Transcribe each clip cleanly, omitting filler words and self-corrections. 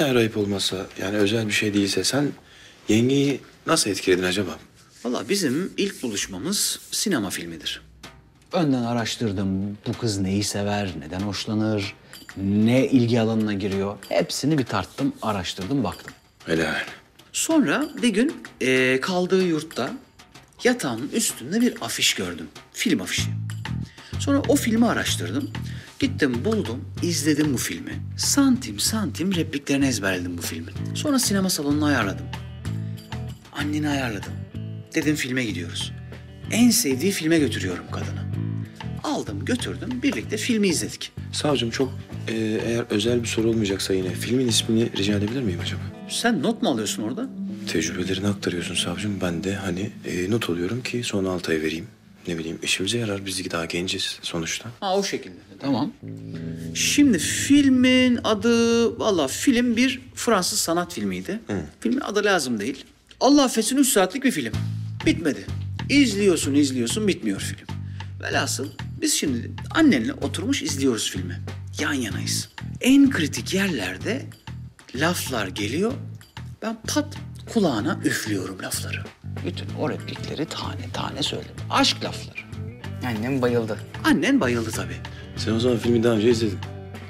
Eğer ayıp olmazsa, yani özel bir şey değilse sen yengeyi nasıl etkiledin acaba? Vallahi bizim ilk buluşmamız sinema filmidir. Önden araştırdım. Bu kız neyi sever, neden hoşlanır, ne ilgi alanına giriyor. Hepsini bir tarttım, araştırdım, baktım. Helal. Sonra bir gün kaldığı yurtta yatağın üstünde bir afiş gördüm. Film afişi. Sonra o filmi araştırdım. Gittim, buldum, izledim bu filmi. Santim santim repliklerini ezberledim bu filmin. Sonra sinema salonunu ayarladım. Anneni ayarladım. Dedim filme gidiyoruz. En sevdiği filme götürüyorum kadını. Aldım, götürdüm, birlikte filmi izledik. Savcım çok eğer özel bir soru olmayacaksa yine filmin ismini rica edebilir miyim acaba? Sen not mu alıyorsun orada? Tecrübelerini aktarıyorsun savcım. Ben de hani not alıyorum ki son 6 ay vereyim. Ne bileyim, işimize yarar. Biz daha genciz sonuçta. Ha, o şekilde. Tamam. Şimdi filmin adı... Vallahi film bir Fransız sanat filmiydi. Hı. Filmin adı lazım değil. Allah affetsin, 3 saatlik bir film. Bitmedi. İzliyorsun, izliyorsun, bitmiyor film. Velhasıl biz şimdi annenle oturmuş izliyoruz filmi. Yan yanayız. En kritik yerlerde laflar geliyor. Ben pat kulağına üflüyorum lafları. Bütün o replikleri tane tane söyledim. Aşk lafları. Annem bayıldı. Annen bayıldı tabii. Sen o zaman filmi daha önce izledin.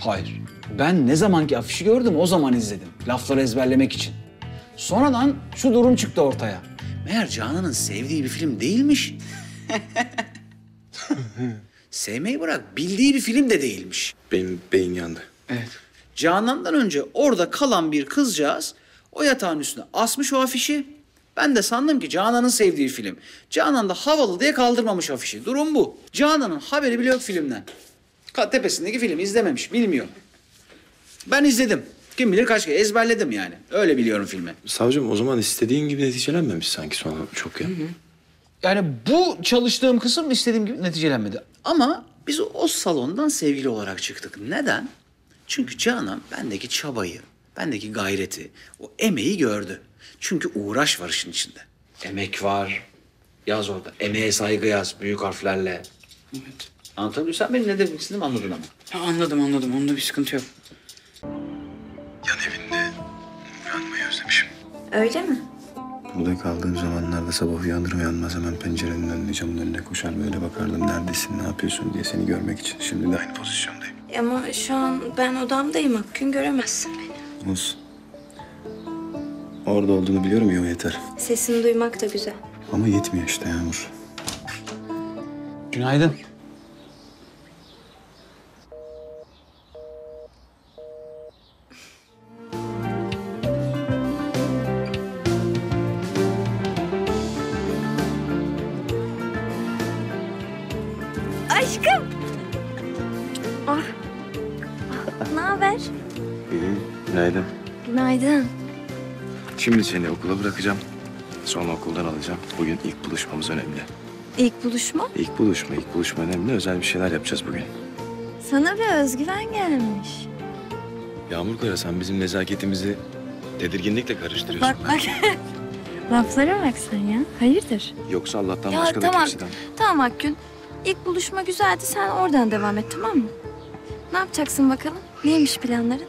Hayır. Ben ne zamanki afişi gördüm o zaman izledim. Lafları ezberlemek için. Sonradan şu durum çıktı ortaya. Meğer Canan'ın sevdiği bir film değilmiş. Sevmeyi bırak, bildiği bir film de değilmiş. Benim beyin yandı. Evet. Canan'dan önce orada kalan bir kızcağız o yatağın üstüne asmış o afişi. Ben de sandım ki Canan'ın sevdiği film. Canan da havalı diye kaldırmamış afişi. Durum bu. Canan'ın haberi bile yok filmden. Tepesindeki filmi izlememiş, bilmiyor. Ben izledim. Kim bilir kaç kere ezberledim yani. Öyle biliyorum filmi. Savcım o zaman istediğin gibi neticelenmemiş sanki sonra çok ya. Hı hı. Yani bu çalıştığım kısım istediğim gibi neticelenmedi. Ama biz o salondan sevgili olarak çıktık. Neden? Çünkü Canan bendeki çabayı, bendeki gayreti, o emeği gördü. Çünkü uğraş var işin içinde. Emek var. Yaz orada. Emeğe saygı yaz büyük harflerle. Evet. Anlatabiliyor musun? Sen benim ne demek istediğimi anladın ama. Ya anladım. Onda bir sıkıntı yok. Yan evinde uyanmayı özlemişim. Öyle mi? Burada kaldığım zamanlarda sabah uyanır uyanmaz hemen pencerenin önüne, camın önüne koşar böyle bakardım. Neredesin, ne yapıyorsun diye seni görmek için. Şimdi de aynı pozisyondayım. Ama şu an ben odamdayım Akgün, göremezsin beni. Olsun. Orada olduğunu biliyorum ya, o yeter. Sesini duymak da güzel. Ama yetmiyor işte Yağmur. Günaydın. Aşkım. Ah. Ne haber? İyi. Günaydın. Günaydın. Şimdi seni okula bırakacağım. Sonra okuldan alacağım. Bugün ilk buluşmamız önemli. İlk buluşma? İlk buluşma önemli. Özel bir şeyler yapacağız bugün. Sana bir özgüven gelmiş. Yağmur Kara, sen bizim nezaketimizi tedirginlikle karıştırıyorsun. Bak. Laflara bak sen ya. Hayırdır? Yoksa Allah'tan ya başka tamam. Da kimseden. Tamam Akgün. İlk buluşma güzeldi. Sen oradan devam et, tamam mı? Ne yapacaksın bakalım? Neymiş planların?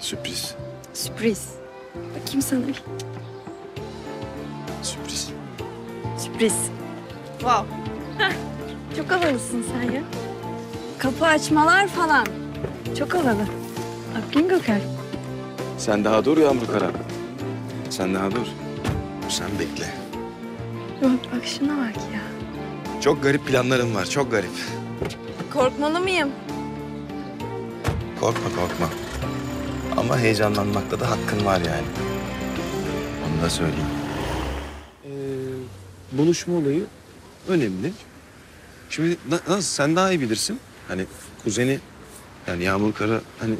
Sürpriz. Sürpriz. Bakayım sana bir. Sürpriz. Sürpriz. Wow. Çok havalısın sen ya. Kapı açmalar falan. Çok havalı. Akgün Göker. Sen daha dur Yağmur Kara. Sen daha dur. Sen bekle. Bak şuna bak ya. Çok garip planlarım var, çok garip. Korkmalı mıyım? Korkma. Ama heyecanlanmakta da hakkın var yani. Onu da söyleyeyim. Buluşma olayı önemli. Şimdi Naz, sen daha iyi bilirsin. Hani kuzeni, yani Yağmur Kara hani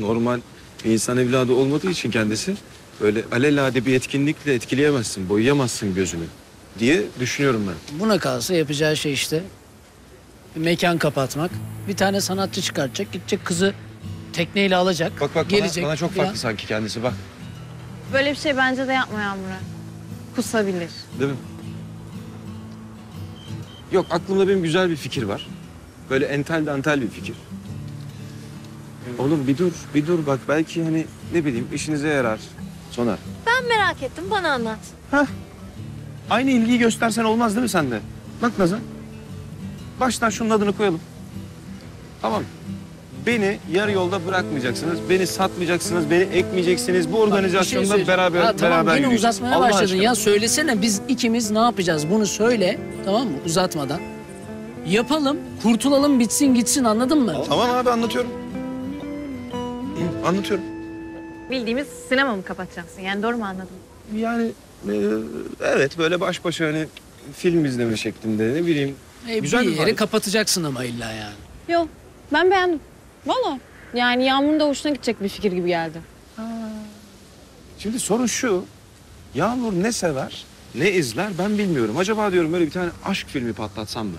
normal bir insan evladı olmadığı için kendisi böyle alelade bir etkinlikle etkileyemezsin, boyayamazsın gözünü diye düşünüyorum ben. Buna kalsa yapacağı şey işte bir mekan kapatmak. Bir tane sanatçı çıkartacak, gidecek kızı tekneyle alacak, bak, gelecek. Bana çok farklı sanki kendisi, bak. Böyle bir şey bence de yapma Yağmur'a. Kusabilir. Değil mi? Yok, aklımda benim güzel bir fikir var. Böyle entel dantel bir fikir. Oğlum bir dur bak belki hani ne bileyim işinize yarar. Soner. Ben merak ettim, bana anlat. Hah. Aynı ilgiyi göstersen olmaz değil mi sende? Bak Nazan. Baştan şunun adını koyalım. Tamam. Beni yarı yolda bırakmayacaksınız, beni satmayacaksınız, beni ekmeyeceksiniz. Bu organizasyonda beraber yürüyeceğiz. Tamam yine uzatmaya Allah başladın aşkına. Ya söylesene biz ikimiz ne yapacağız? Bunu söyle, tamam mı? Uzatmadan. Yapalım, kurtulalım, bitsin gitsin, anladın mı? Tamam abi anlatıyorum. Anlatıyorum. Bildiğimiz sinema mı kapatacaksın? Yani doğru mu anladım? Yani evet böyle baş başa hani film izleme şeklinde ne bileyim. Güzel bir yere kapatacaksın ama illa yani. Yok ben beğendim. Valla yani Yağmur'un da hoşuna gidecek bir fikir gibi geldi. Ha. Şimdi sorun şu, Yağmur ne sever, ne izler ben bilmiyorum. Acaba diyorum böyle bir tane aşk filmi patlatsam mı?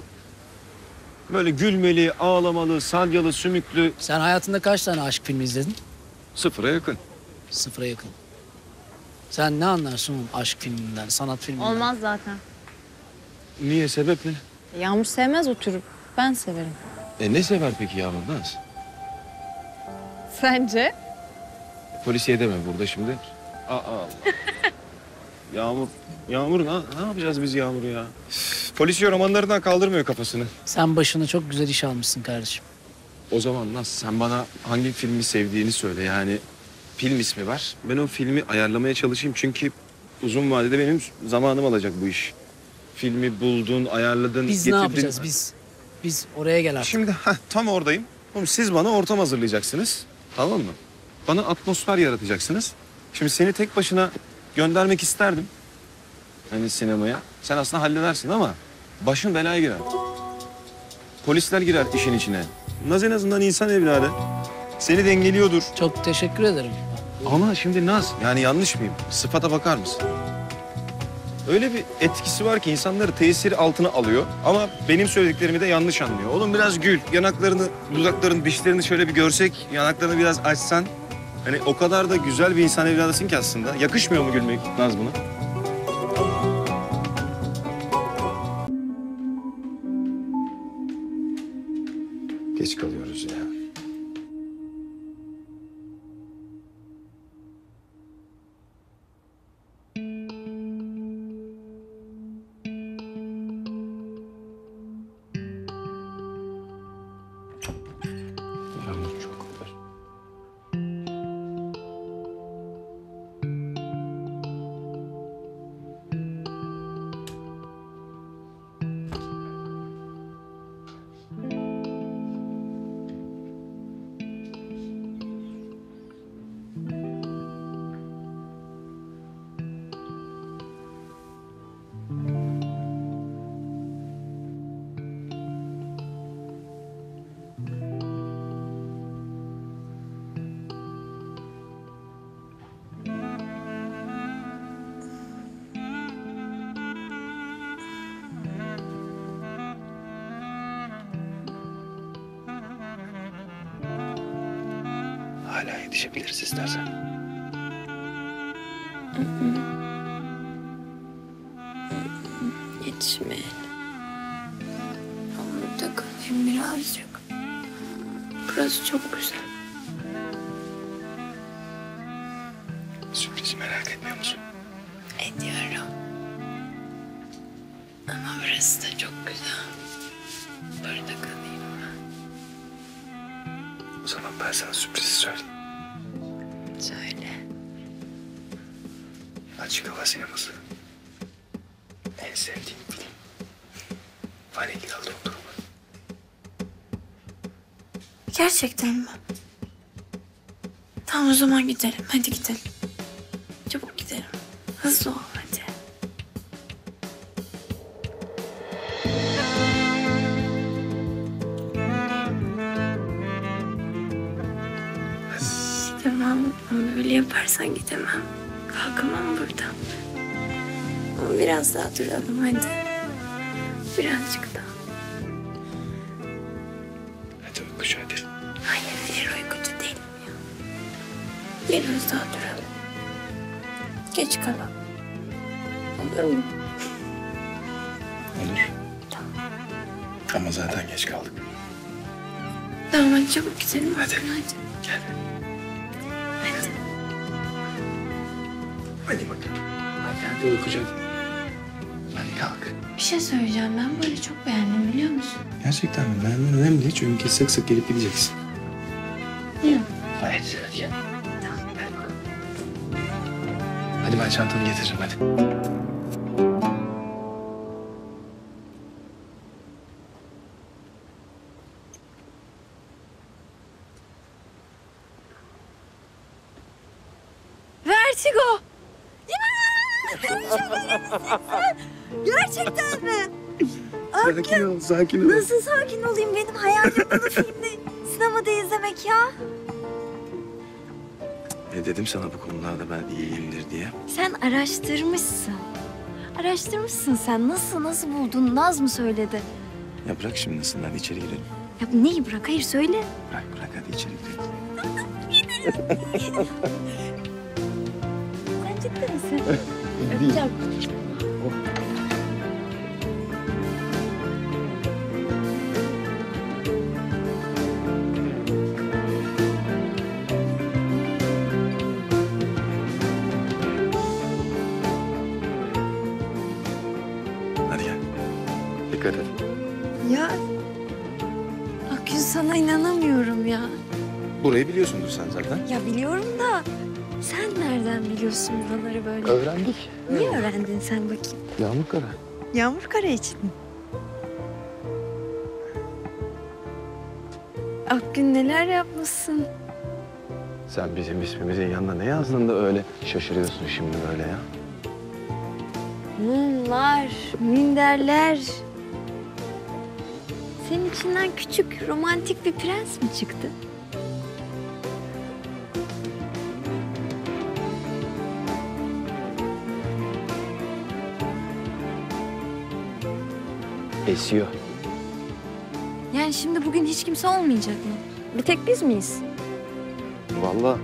Böyle gülmeli, ağlamalı, salyalı, sümüklü. Sen hayatında kaç tane aşk filmi izledin? Sıfıra yakın. Sıfıra yakın. Sen ne anlarsın oğlum aşk filminden, sanat filminden? Olmaz zaten. Niye, sebep ne? Yağmur sevmez oturup, ben severim. Ne sever peki Yağmur, Naz? Sence? Polisiye deme burada şimdi. Aa. Yağmur ne yapacağız biz Yağmur'u ya? Polisiye romanlarından kaldırmıyor kafasını. Sen başına çok güzel iş almışsın kardeşim. O zaman Naz sen bana hangi filmi sevdiğini söyle yani film ismi ver. Ben o filmi ayarlamaya çalışayım çünkü uzun vadede benim zamanım alacak bu iş. Filmi buldun, ayarladın, biz getirdin. Biz ne yapacağız biz? Biz oraya gel artık. Şimdi tam oradayım. Oğlum siz bana ortam hazırlayacaksınız. Tamam mı? Bana atmosfer yaratacaksınız. Şimdi seni tek başına göndermek isterdim. Hani sinemaya. Sen aslında halledersin ama başın belaya girer. Polisler girer işin içine. Naz en azından insan evladı. Seni dengeliyordur. Çok teşekkür ederim. Ama şimdi Naz yani yanlış mıyım? Sıfata bakar mısın? Öyle bir etkisi var ki insanları tesiri altına alıyor ama benim söylediklerimi de yanlış anlıyor. Oğlum biraz gül, yanaklarını, dudaklarını, dişlerini şöyle bir görsek, yanaklarını biraz açsan. Hani o kadar da güzel bir insan evladısın ki aslında. Yakışmıyor mu gülmek Naz buna? Geç kalıyoruz ya. Hala yetişebiliriz istersen. Yetişmeyelim. Burada kalayım birazcık. Burası çok güzel. Sürprizi merak etmiyor musun? Ediyorum. Ama burası da çok güzel. Burada kalayım. O zaman ben sana sürpriz söyleyeyim. Söyle. Açık hava sineması. En sevdiğim film. Vanilyalı dondurma. Gerçekten mi? Tamam o zaman gidelim. Hadi gidelim. Çabuk gidelim. Hızlı ol hadi. Ama böyle yaparsan gidemem. Kalkamam buradan. Ama biraz daha duralım hadi. Birazcık daha. Hadi uykucu hadi. Hayır uykucu değilim ya. Biraz daha duralım. Geç kalalım. Olur mu? Olur. Tamam. Ama zaten geç kaldık. Tamam hadi çabuk gidelim. Hadi. Gel. Hadi. Hadi bakalım. Hadi uykucu. Hadi kalk. Bir şey söyleyeceğim. Ben böyle çok beğendim biliyor musun? Gerçekten mi? Beğenmen önemli değil. Çünkü sık sık gelip gideceksin. Hı. Hadi gel. Tamam. Hadi ben çantamı getiririm hadi. Vertigo! Çok önemlisin. Gerçekten mi? Sakin ol, sakin ol. Nasıl sakin olayım? Benim hayalim bunu filmde, sinemada izlemek ya. Dedim sana bu konularda ben iyiyimdir diye. Sen araştırmışsın. Araştırmışsın sen. Nasıl buldun? Naz mı söyledi? Ya bırak şimdi nasıl? Hadi içeri girelim. Ya neyi bırak? Hayır söyle. Bırak hadi içeri girelim. Gidelim. Sen ciddi misin? Öpeceğim. Dikkat et. Ya Akgün sana inanamıyorum ya. Burayı biliyorsundur sen zaten. Ya biliyorum da sen nereden biliyorsun buraları böyle? Öğrendik. Niye öğrendin sen bakayım? Yağmur Kara. Yağmur Kara için mi? Akgün neler yapmışsın? Sen bizim ismimizin yanına ne yazdığında öyle şaşırıyorsun şimdi böyle ya. Mumlar, minderler. Senin içinden küçük, romantik bir prens mi çıktı? Esiyor. Yani şimdi bugün hiç kimse olmayacak mı? Bir tek biz miyiz? Vallahi.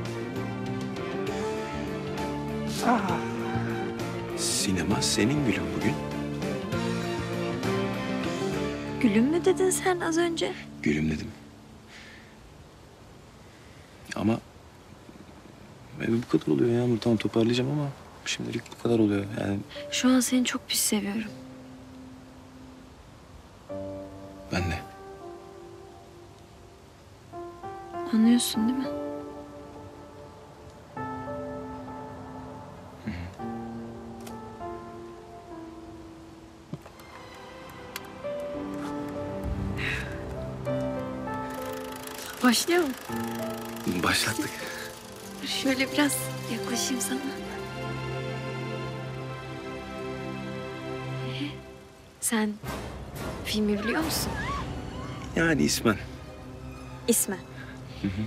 Sinema senin gülün bugün. Gülüm mü dedin sen az önce? Gülüm dedim. Ama bu kadar oluyor Yağmur. Tamam toparlayacağım ama şimdilik bu kadar oluyor yani. Şu an seni çok pis seviyorum. Ben de. Anlıyorsun değil mi? Başlıyor mu? Başlattık. Şöyle biraz yaklaşayım sana. Sen filmi biliyor musun? Yani ismen. İsmen. Hı hı.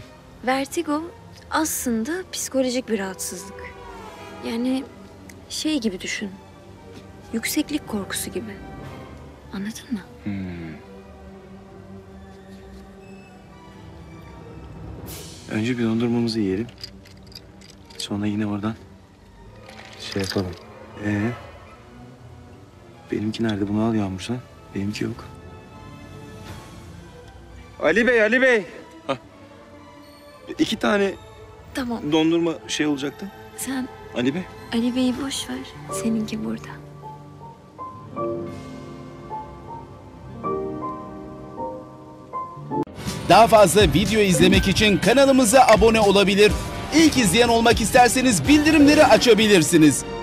Vertigo aslında psikolojik bir rahatsızlık. Yani şey gibi düşün. Yükseklik korkusu gibi. Anladın mı? Hmm. Önce bir dondurmamızı yiyelim. Sonra yine oradan şey yapalım. Benimki nerede? Bunu al Yağmur sen. Benimki yok. Ali Bey. Hah. 2 tane tamam. Dondurma şey olacaktı. Sen Ali Bey. Ali Bey'i boş ver. Seninki burada. Daha fazla video izlemek için kanalımıza abone olabilir. İlk izleyen olmak isterseniz bildirimleri açabilirsiniz.